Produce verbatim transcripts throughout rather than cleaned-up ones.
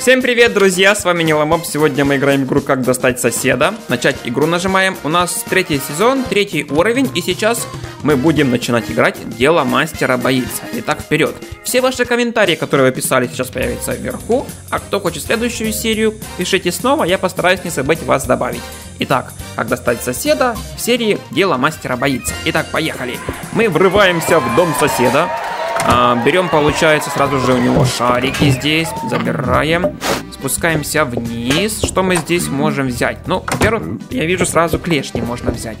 Всем привет, друзья, с вами NILAMOP. Сегодня мы играем в игру «Как достать соседа». Начать игру нажимаем. У нас третий сезон, третий уровень, и сейчас мы будем начинать играть «Дело мастера боится». Итак, вперед. Все ваши комментарии, которые вы писали, сейчас появятся вверху. А кто хочет следующую серию, пишите снова, я постараюсь не забыть вас добавить. Итак, «Как достать соседа» в серии «Дело мастера боится». Итак, поехали. Мы врываемся в дом соседа. А, берем, получается, сразу же у него шарики здесь, забираем, спускаемся вниз. Что мы здесь можем взять? Ну, во-первых, я вижу, сразу клешни можно взять.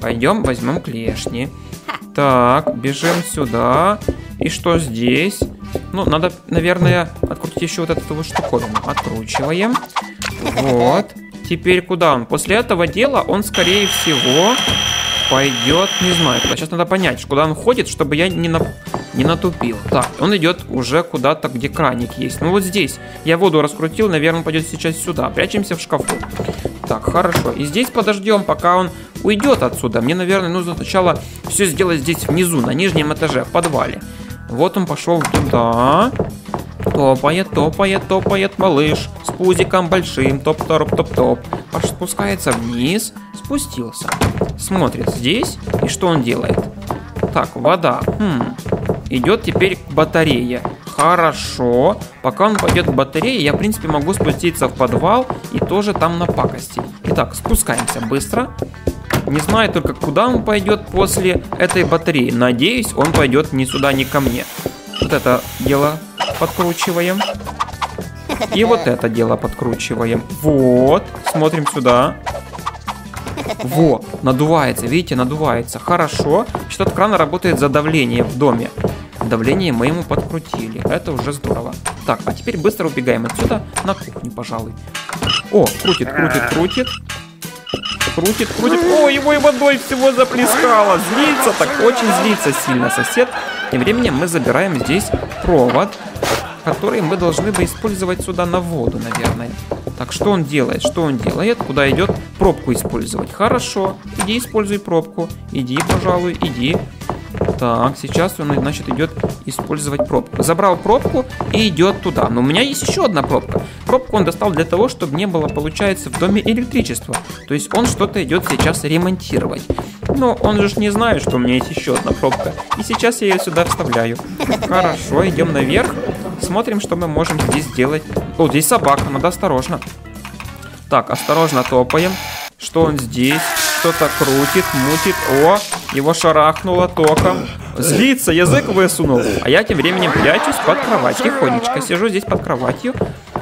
Пойдем, возьмем клешни. Так, бежим сюда. И что здесь? Ну, надо, наверное, открутить еще вот эту вот штуковину. Откручиваем. Вот. Теперь куда он? После этого дела он, скорее всего, пойдет, не знаю, куда. Сейчас надо понять, куда он ходит, чтобы я не на... не натупил. Так, он идет уже куда-то, где краник есть. Ну вот здесь. Я воду раскрутил, наверное, он пойдет сейчас сюда. Прячемся в шкафу. Так, хорошо. И здесь подождем, пока он уйдет отсюда. Мне, наверное, нужно сначала все сделать здесь внизу, на нижнем этаже, в подвале. Вот он пошел туда. Топает, топает, топает малыш. С пузиком большим. Топ-топ-топ-топ. Аж спускается вниз. Спустился. Смотрит здесь. И что он делает? Так, вода. Хм... Идет теперь батарея. Хорошо. Пока он пойдет к батарее, я, в принципе, могу спуститься в подвал и тоже там напакостить. Итак, спускаемся быстро. Не знаю только, куда он пойдет после этой батареи. Надеюсь, он пойдет ни сюда, ни ко мне. Вот это дело подкручиваем. И вот это дело подкручиваем. Вот. Смотрим сюда. Во. Надувается. Видите, надувается. Хорошо. Счет крана работает за давление в доме. Давление мы ему подкрутили. Это уже здорово. Так, а теперь быстро убегаем отсюда на кухню, пожалуй. О, крутит, крутит, крутит. Крутит, крутит. О, его и водой всего заплескало. Злится так, очень злится сильно сосед. Тем временем мы забираем здесь провод, который мы должны бы использовать сюда на воду, наверное. Так, что он делает? Что он делает? Куда идет? Пробку использовать. Хорошо. Иди, используй пробку. Иди, пожалуй, иди. Так, сейчас он, значит, идет использовать пробку. Забрал пробку и идет туда. Но у меня есть еще одна пробка. Пробку он достал для того, чтобы не было, получается, в доме электричества. То есть он что-то идет сейчас ремонтировать. Но он же не знает, что у меня есть еще одна пробка. И сейчас я ее сюда вставляю. Хорошо, идем наверх. Смотрим, что мы можем здесь сделать. О, здесь собака, надо осторожно. Так, осторожно топаем. Что он здесь? Что-то крутит, мутит. О, его шарахнуло током. Злится, язык высунул. А я тем временем прячусь под кровать. Тихонечко сижу здесь под кроватью.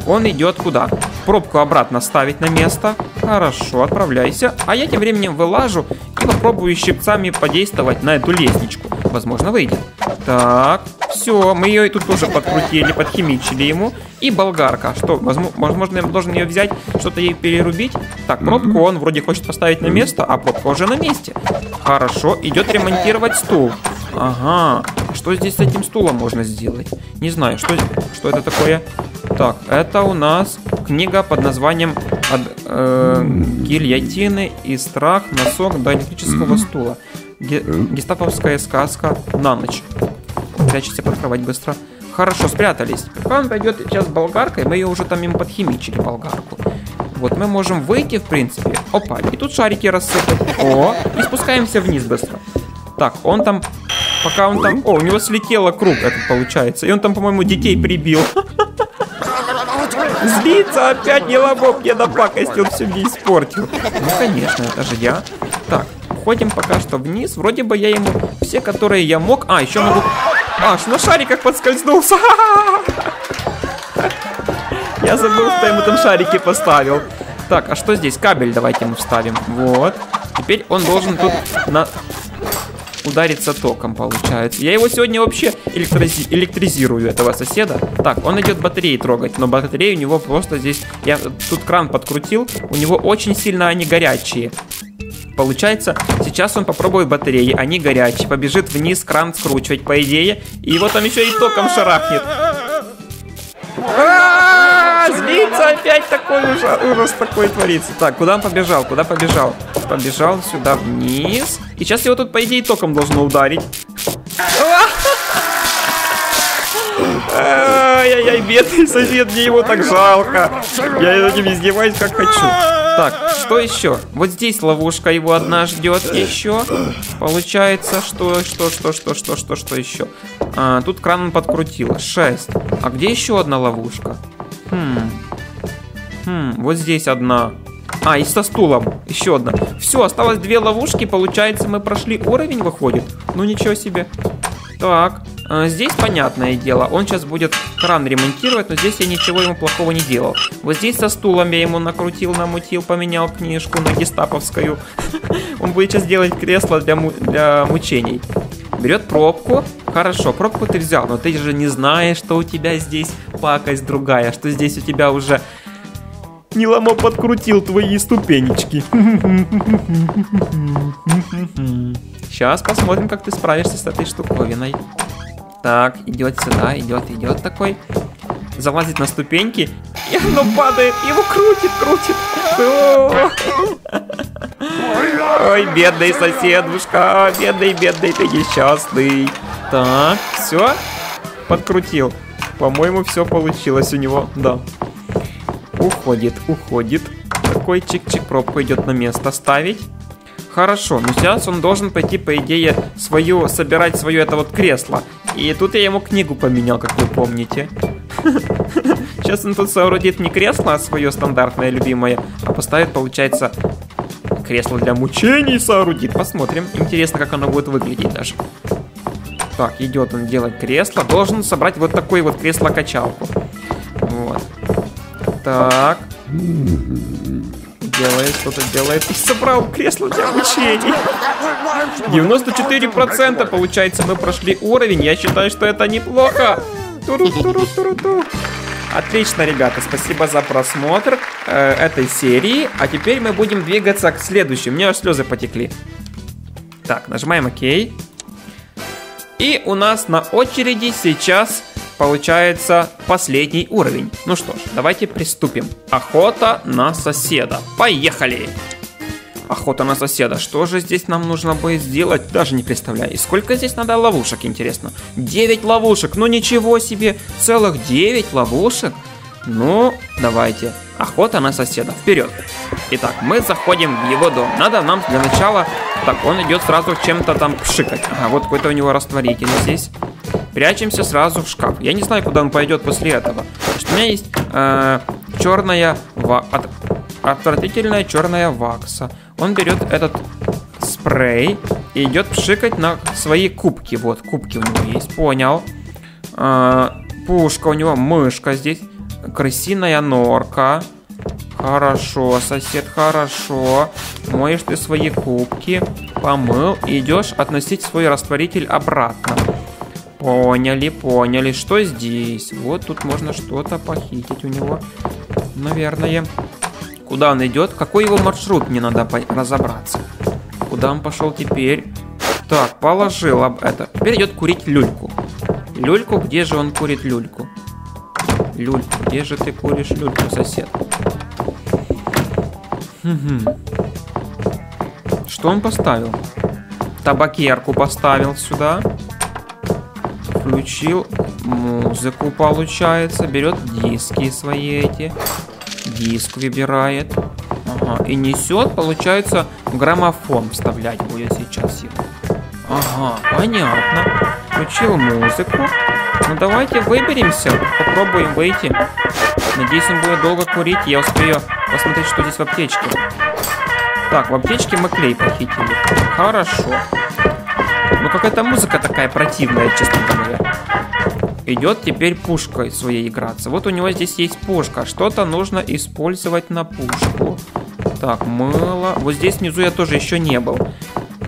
Он идет куда? Пробку обратно ставить на место. Хорошо, отправляйся. А я тем временем вылажу и попробую щипцами подействовать на эту лестничку. Возможно, выйдет. Так, все, мы ее и тут тоже подкрутили, подхимичили ему. И болгарка, что, возможно, я должен ее взять, что-то ей перерубить. Так, пробку он вроде хочет поставить на место, а пробка уже на месте. Хорошо, идет ремонтировать стул. Ага, что здесь с этим стулом можно сделать? Не знаю, что, что это такое. Так, это у нас книга под названием э, «Гильотины и страх. Носок до электрического стула». Гестаповская сказка на ночь. Прячется под кровать быстро. Хорошо, спрятались. Пока он пойдет сейчас болгаркой, мы ее уже там им подхимичили, болгарку. Вот, мы можем выйти, в принципе. Опа, и тут шарики рассыпать. О, и спускаемся вниз быстро. Так, он там... Пока он там... О, у него слетело круг, это получается. И он там, по-моему, детей прибил. Злится опять, NILAMOP мне напакостил, все мне испортил. Ну, конечно, это же я. Так. Ходим пока что вниз. Вроде бы я ему все, которые я мог... А, еще могу... Аж на шариках подскользнулся. Я забыл, что я ему там шарики поставил. Так, а что здесь? Кабель давайте ему вставим. Вот. Теперь он должен тут на... удариться током, получается. Я его сегодня вообще электризи... электризирую, этого соседа. Так, он идет батареи трогать, но батареи у него просто здесь... Я тут кран подкрутил. У него очень сильно они горячие. Получается, сейчас он попробует батареи, они горячие, побежит вниз, кран скручивать, по идее, и его там еще и током шарахнет. А-а-а, злится опять, такой ужас такой творится. Так, куда он побежал, куда побежал? Побежал сюда вниз, и сейчас его тут, по идее, током должно ударить. Ай-яй-яй, бедный сосед, мне его так жалко. Я над ним издеваюсь, как хочу. Так, что еще? Вот здесь ловушка его одна ждет. Еще. Получается, что, что, что, что, что, что, что еще? А, тут кран он подкрутил. шесть. А где еще одна ловушка? Хм. Хм, вот здесь одна. А, и со стулом. Еще одна. Все, осталось две ловушки. Получается, мы прошли уровень, выходит. Ну, ничего себе. Так. Здесь понятное дело, он сейчас будет кран ремонтировать, но здесь я ничего ему плохого не делал. Вот здесь со стулом я ему накрутил, намутил, поменял книжку на гестаповскую. Он будет сейчас делать кресло для мучений. Берет пробку. Хорошо, пробку ты взял, но ты же не знаешь, что у тебя здесь пакость другая, что здесь у тебя уже... NILAMOP подкрутил твои ступенечки. Сейчас посмотрим, как ты справишься с этой штуковиной. Так, идет сюда, идет, идет такой. Залазит на ступеньки. И оно падает, его крутит, крутит. Ой, бедный соседушка, бедный, бедный, ты несчастный. Так, все, подкрутил. По-моему, все получилось у него, да. Уходит, уходит. Такой чик-чик, пробку идет на место ставить. Хорошо, но сейчас он должен пойти, по идее, свою, собирать свое это вот кресло. И тут я ему книгу поменял, как вы помните. Сейчас он тут соорудит не кресло, а свое стандартное, любимое, а поставит, получается, кресло для мучений соорудит. Посмотрим, интересно, как оно будет выглядеть даже. Так, идет он делать кресло. Должен собрать вот такой вот кресло-качалку. Вот. Так. Делает, что-то делает. И собрал кресло для обучения. девяносто четыре процента получается, мы прошли уровень. Я считаю, что это неплохо. Туру-туру-туру-туру. Отлично, ребята, спасибо за просмотр э, этой серии. А теперь мы будем двигаться к следующему. У меня аж слезы потекли. Так, нажимаем ОК. И у нас на очереди сейчас... Получается последний уровень. Ну что ж, давайте приступим. Охота на соседа. Поехали! Охота на соседа. Что же здесь нам нужно будет сделать? Даже не представляю. И сколько здесь надо ловушек, интересно? девять ловушек. Ну ничего себе. Целых девять ловушек. Ну, давайте. Охота на соседа. Вперед. Итак, мы заходим в его дом. Надо нам для начала... Так, он идет сразу чем-то там пшикать. Ага, вот какой-то у него растворитель здесь. Прячемся сразу в шкаф. Я не знаю, куда он пойдет после этого. Потому что у меня есть э, черная ва... От... отвратительная черная вакса. Он берет этот спрей и идет пшикать на свои кубки. Вот, кубки у него есть. Понял. Э, пушка у него, мышка здесь. Крысиная норка. Хорошо, сосед, хорошо. Моешь ты свои кубки. Помыл. И идешь относить свой растворитель обратно. Поняли, поняли, что здесь? Вот тут можно что-то похитить у него. Наверное. Куда он идет? Какой его маршрут? Мне надо разобраться. Куда он пошел теперь? Так, положил об это. Теперь идет курить люльку. Люльку, где же он курит люльку? Люльку, где же ты куришь люльку, сосед? Хм-хм. Что он поставил? Табакерку поставил сюда. Включил музыку, получается. Берет диски свои эти. Диск выбирает. Ага. И несет, получается, граммофон вставлять будет сейчас его. Ага, понятно. Включил музыку. Ну давайте выберемся. Попробуем выйти. Надеюсь, он будет долго курить. Я успею посмотреть, что здесь в аптечке. Так, в аптечке мы клей похитили. Хорошо. Ну какая-то музыка такая противная, честно говоря. Идет теперь пушкой своей играться. Вот у него здесь есть пушка. Что-то нужно использовать на пушку. Так, мыло. Вот здесь внизу я тоже еще не был.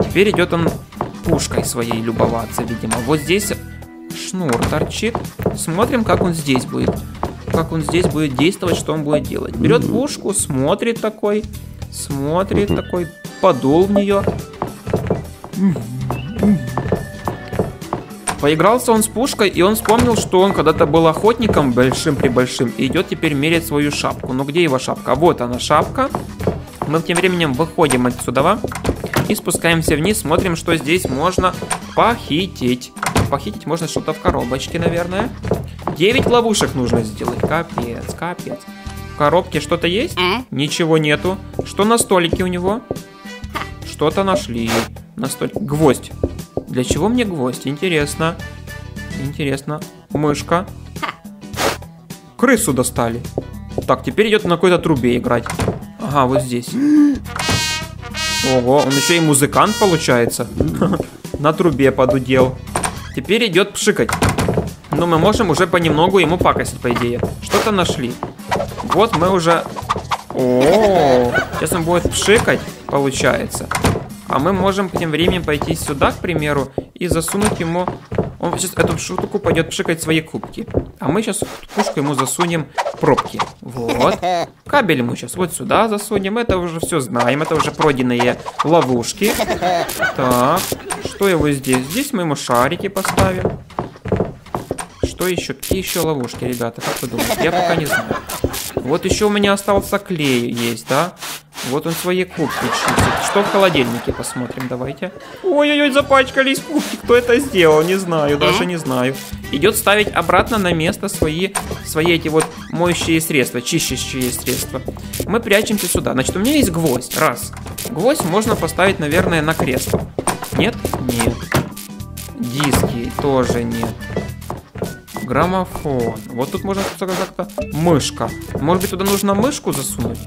Теперь идет он пушкой своей любоваться, видимо. Вот здесь шнур торчит. Смотрим, как он здесь будет. Как он здесь будет действовать, что он будет делать. Берет пушку, смотрит такой. Смотрит такой. Подул в нее. Поигрался он с пушкой, и он вспомнил, что он когда-то был охотником большим при большим, и идет теперь мерить свою шапку. Ну где его шапка? Вот она, шапка. Мы тем временем выходим отсюда и спускаемся вниз, смотрим, что здесь можно похитить. Похитить можно что-то в коробочке, наверное. девять ловушек нужно сделать. Капец, капец. В коробке что-то есть? А? Ничего нету. Что на столике у него? Что-то нашли. На столике. Гвоздь. Для чего мне гвоздь? Интересно. Интересно. Мышка. Крысу достали. Так, теперь идет на какой-то трубе играть. Ага, вот здесь. Ого, он еще и музыкант получается. На трубе подудел. Теперь идет пшикать. Но мы можем уже понемногу ему пакостить, по идее. Что-то нашли. Вот мы уже... О, сейчас он будет пшикать, получается. А мы можем тем временем пойти сюда, к примеру, и засунуть ему... Он сейчас эту штуку пойдет пшикать свои кубки. А мы сейчас пушку ему засунем пробки. Вот. Кабель мы сейчас вот сюда засунем. Это уже все знаем. Это уже пройденные ловушки. Так. Что его здесь? Здесь мы ему шарики поставим. Что еще? Какие еще ловушки, ребята? Как вы думаете? Я пока не знаю. Вот еще у меня остался клей есть, да? Вот он свои кубки чистит. Что в холодильнике? Посмотрим, давайте. Ой-ой-ой, запачкались кубки. Кто это сделал? Не знаю, даже не знаю. Идет ставить обратно на место свои, свои эти вот моющие средства, чистящие средства. Мы прячемся сюда. Значит, у меня есть гвоздь. Раз. Гвоздь можно поставить, наверное, на кресло. Нет? Нет. Диски тоже нет. Граммофон. Вот тут можно как-то... Мышка. Может быть, туда нужно мышку засунуть?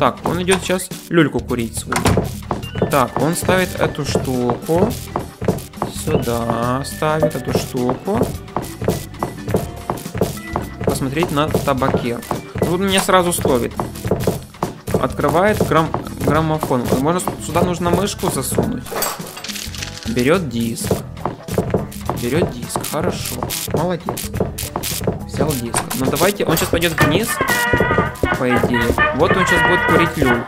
Так, он идет сейчас люльку курить свою. Так, он ставит эту штуку. Сюда ставит эту штуку. Посмотреть на табакерку. Тут меня сразу словит. Открывает грам... граммофон. Возможно, сюда нужно мышку засунуть. Берет диск. Берет диск, хорошо, молодец. Взял диск. Ну давайте, он сейчас пойдет вниз, по идее. Вот он сейчас будет курить люльку.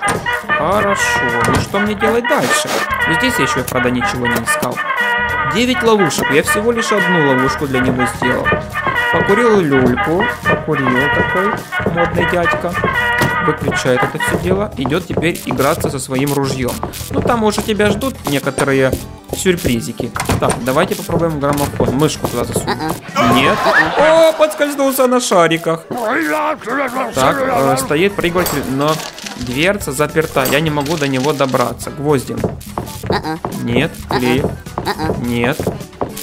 Хорошо, ну что мне делать дальше? Ну здесь я еще, правда, ничего не искал. девять ловушек, я всего лишь одну ловушку для него сделал. Покурил люльку, покурил такой модный дядька. Выключает это все дело, идет теперь играться со своим ружьем. Ну там уже тебя ждут некоторые сюрпризики. Так, давайте попробуем граммофон. Мышку туда засунуть. Нет. О, подскользнулся на шариках. Так, э, стоит прыгатель, но дверца заперта. Я не могу до него добраться. Гвоздем. Нет. Клей. Нет.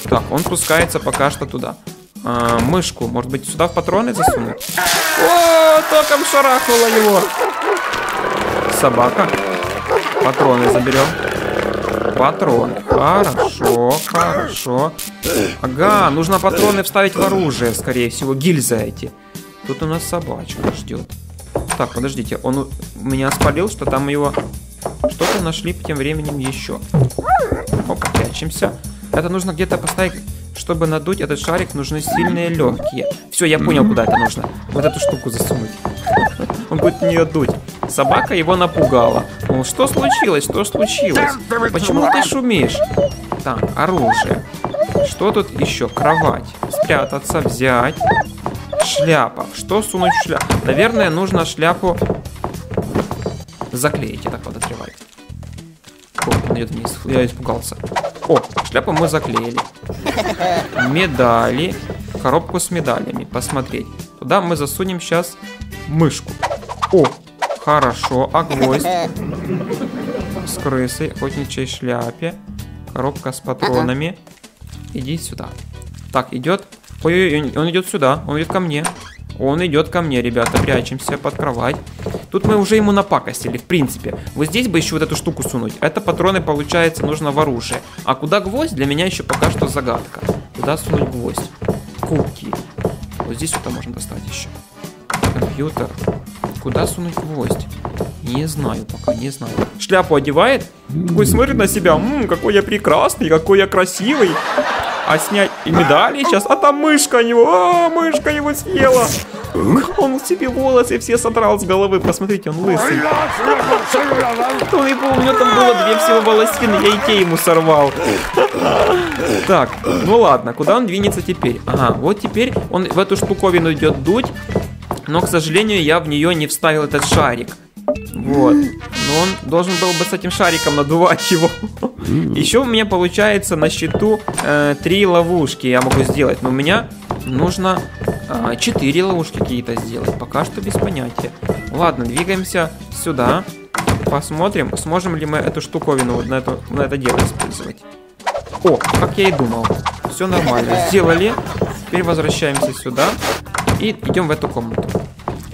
Так, он спускается пока что туда. А, мышку, может быть, сюда в патроны засунуть? О, током шарахнуло его. Собака. Патроны заберем. Патроны. Хорошо, хорошо. Ага, нужно патроны вставить в оружие, скорее всего, гильзы эти. Тут у нас собачка ждет. Так, подождите, он у меня спалил, что там его... Что-то нашли тем временем еще. Опа, прячемся. Это нужно где-то поставить... Чтобы надуть этот шарик, нужны сильные легкие. Все, я понял, куда это нужно. Вот эту штуку засунуть. Он будет в нее дуть. Собака его напугала. Мол, что случилось? Что случилось? Почему ты шумишь? Так, оружие. Что тут еще? Кровать. Спрятаться, взять. Шляпа. Что сунуть в шляпу? Наверное, нужно шляпу заклеить, я так подозреваю. О, он идет вниз. Я испугался. О, шляпу мы заклеили. Медали. Коробку с медалями. Посмотреть. Туда мы засунем сейчас мышку. О, хорошо. А гвоздь? С крысой. Охотничьей шляпе. Коробка с патронами. Иди сюда. Так, идет. Ой-ой-ой, он идет сюда. Он идет ко мне. Он идет ко мне, ребята. Прячемся под кровать. Тут мы уже ему напакостили, в принципе. Вот здесь бы еще вот эту штуку сунуть. Это патроны, получается, нужно в оружие. А куда гвоздь, для меня еще пока что загадка. Куда сунуть гвоздь? Кубки. Вот здесь что-то можно достать еще. Компьютер. Куда сунуть гвоздь? Не знаю пока, не знаю. Шляпу одевает. Такой смотрит на себя. Ммм, какой я прекрасный, какой я красивый. А снять и медали сейчас. А там мышка его. А, мышка его съела. Он себе волосы все содрал с головы. Посмотрите, он лысый. Он и был, у него там было две всего волосины. Я и те ему сорвал. Так, ну ладно. Куда он двинется теперь? Ага, вот теперь он в эту штуковину идет дуть. Но, к сожалению, я в нее не вставил этот шарик. Вот. Но он должен был бы с этим шариком надувать его. Еще у меня получается на счету э, три ловушки я могу сделать. Но у меня нужно четыре ловушки какие-то сделать. Пока что без понятия. Ладно, двигаемся сюда. Посмотрим, сможем ли мы эту штуковину вот на, эту, на это дело использовать. О, как я и думал. Все нормально. Сделали. Теперь возвращаемся сюда. И идем в эту комнату.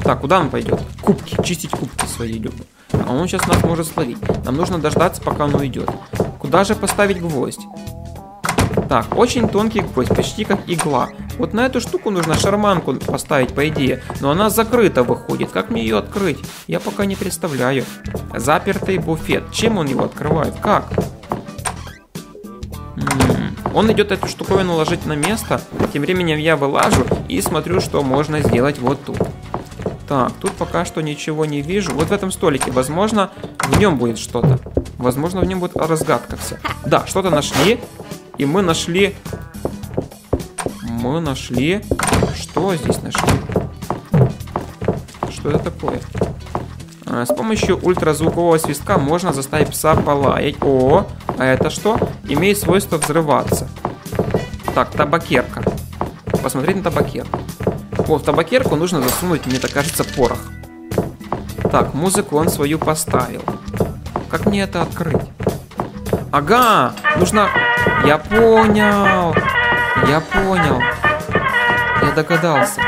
Так, куда он пойдет? Кубки. Чистить кубки свои идем. А он сейчас нас может словить. Нам нужно дождаться, пока он уйдет. Куда же поставить гвоздь? Так, очень тонкий гвоздь, почти как игла. Вот на эту штуку нужно шарманку поставить, по идее. Но она закрыта выходит. Как мне ее открыть? Я пока не представляю. Запертый буфет. Чем он его открывает? Как? М-м-м. Он идет эту штуковину ложить на место. Тем временем я вылажу и смотрю, что можно сделать вот тут. Так, тут пока что ничего не вижу. Вот в этом столике, возможно, в нем будет что-то. Возможно, в нем будет разгадка вся. Да, что-то нашли. И мы нашли... Мы нашли... Что здесь нашли? Что это такое? А, с помощью ультразвукового свистка можно заставить пса полаять. О, а это что? Имеет свойство взрываться. Так, табакерка. Посмотреть на табакерку. О, в табакерку нужно засунуть, мне так кажется, порох. Так, музыку он свою поставил. Как мне это открыть? Ага, нужно... Я понял. Я понял. Я догадался.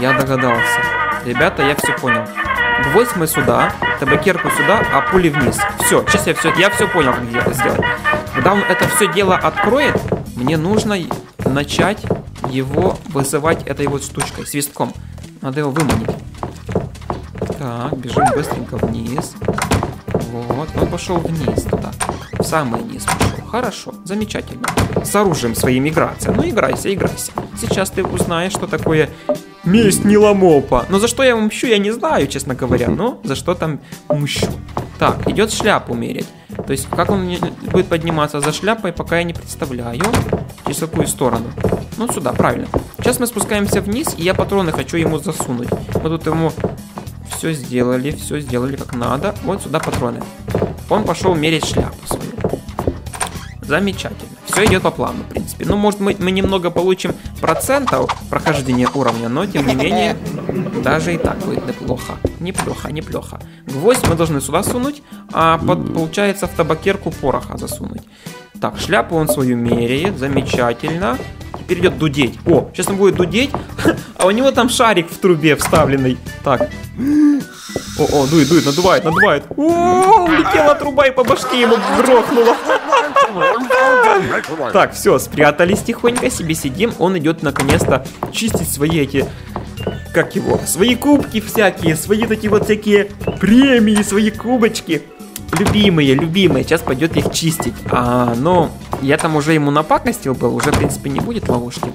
Я догадался. Ребята, я все понял. Гвоздь мы сюда, табакерку сюда, а пули вниз. Все, сейчас я все, я все понял, как это сделать. Когда он это все дело откроет, мне нужно начать его вызывать этой вот штучкой, свистком. Надо его выманить. Так, бежим быстренько вниз. Вот, он пошел вниз туда. В самый низ пошел. Хорошо, замечательно. С оружием своим играться. Ну, играйся, играйся. Сейчас ты узнаешь, что такое месть Ниломопа. Но за что я мщу, я не знаю, честно говоря. Но за что там мщу. Так, идет шляпу мерить. То есть, как он будет подниматься за шляпой, пока я не представляю. Через какую сторону? Ну, сюда, правильно. Сейчас мы спускаемся вниз, и я патроны хочу ему засунуть. Мы тут ему... Все сделали, все сделали как надо. Вот сюда патроны. Он пошел мерить шляпу свою. Замечательно. Все идет по плану, в принципе. Ну, может, мы, мы немного получим процентов прохождения уровня, но, тем не менее, даже и так будет неплохо. Неплохо, неплохо. Гвоздь мы должны сюда сунуть, а под, получается, в табакерку пороха засунуть. Так, шляпу он свою меряет. Замечательно. Теперь идет дудеть. О, сейчас он будет дудеть. А у него там шарик в трубе вставленный. Так. О-о, дует, дует, надувает, надувает. О, улетела труба и по башке ему грохнула. Так, все, спрятались тихонько, себе сидим. Он идет наконец-то чистить свои эти... Как его? Свои кубки всякие, свои такие вот всякие премии, свои кубочки. Любимые, любимые. Сейчас пойдет их чистить. А, ну, я там уже ему напакостил был. Уже, в принципе, не будет ловушки.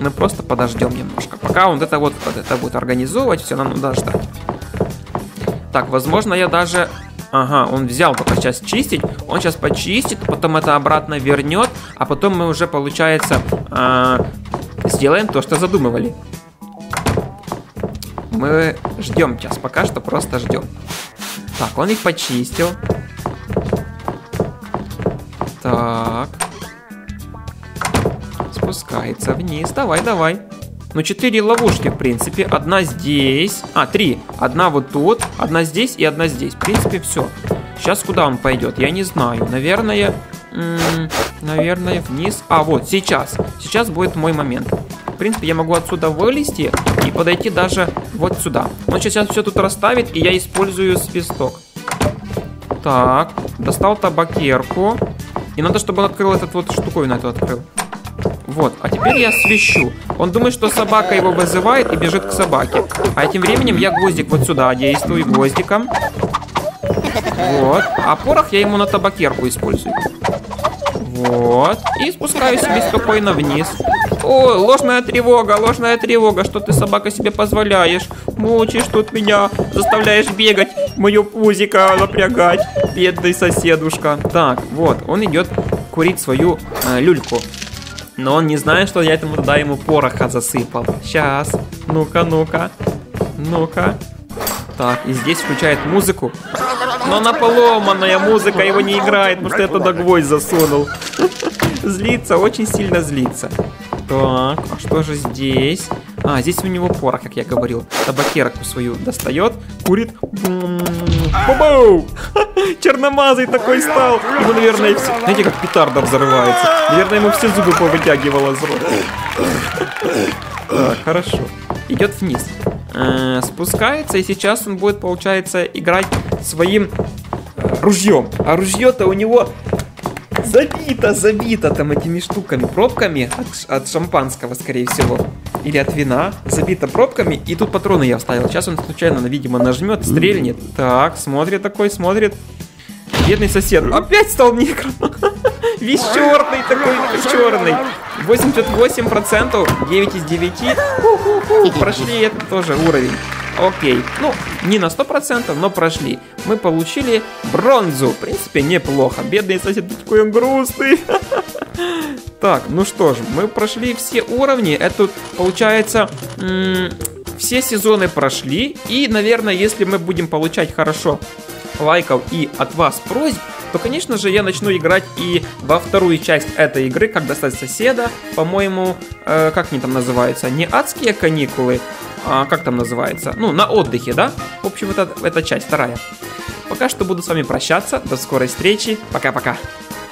Мы просто подождем немножко. Пока он это вот, вот это будет организовывать, все, нам надо ждать. Так, возможно, я даже... Ага, он взял пока сейчас чистить. Он сейчас почистит, потом это обратно вернет. А потом мы уже, получается, э, сделаем то, что задумывали. Мы ждем сейчас. Пока что просто ждем. Так, он их почистил. Так. Спускается вниз. Давай, давай. Ну, четыре ловушки, в принципе. Одна здесь. А, три. Одна вот тут, одна здесь и одна здесь. В принципе, все. Сейчас куда он пойдет? Я не знаю. Наверное, м-м, наверное, вниз. А, вот, сейчас. Сейчас будет мой момент. В принципе, я могу отсюда вылезти и подойти даже вот сюда. Он сейчас все тут расставит, и я использую свисток. Так, достал табакерку. И надо, чтобы он открыл этот вот штуковину, эту открыл. Вот, а теперь я свищу. Он думает, что собака его вызывает и бежит к собаке. А тем временем я гвоздик вот сюда действую гвоздиком. Вот, а порох я ему на табакерку использую. Вот, и спускаю себе спокойно вниз. О, ложная тревога, ложная тревога, что ты, собака, себе позволяешь. Мучишь тут меня, заставляешь бегать, мою пузико напрягать, бедный соседушка. Так, вот, он идет курить свою э, люльку. Но он не знает, что я этому туда ему пороха засыпал. Сейчас, ну-ка, ну-ка, ну-ка. Так, и здесь включает музыку. Но она поломанная, музыка его не играет, потому что я туда гвоздь засунул. Злится, очень сильно злится. Так, а что же здесь? А, здесь у него порох, как я говорил. Табакерку свою достает, курит. Бу-бу! Черномазый такой стал. Ему, наверное, все... Знаете, как петарда взрывается. Наверное, ему все зубы повытягивало из рота. Хорошо. Идет вниз. Э-э, спускается, и сейчас он будет, получается, играть своим ружьем. А ружье-то у него... Забито, забито там этими штуками, пробками от, от шампанского, скорее всего. Или от вина. Забито пробками. И тут патроны я вставил. Сейчас он случайно, видимо, нажмет, стрельнет. Так, смотрит такой, смотрит. Бедный сосед. Опять стал некром. Весь черный такой, черный. восемьдесят восемь процентов, девять из девяти. Ху-ху-ху, прошли это тоже уровень. Окей, ну, не на сто процентов, но прошли. Мы получили бронзу. В принципе, неплохо. Бедный сосед такой, он грустный. Так, ну что ж, мы прошли все уровни. Это, получается, все сезоны прошли. И, наверное, если мы будем получать хорошо лайков и от вас просьб, то, конечно же, я начну играть и во вторую часть этой игры, «Как достать соседа». По-моему, э, как они там называются? Не адские каникулы, а как там называется? Ну, на отдыхе, да? В общем, это, это часть вторая. Пока что буду с вами прощаться. До скорой встречи. Пока-пока.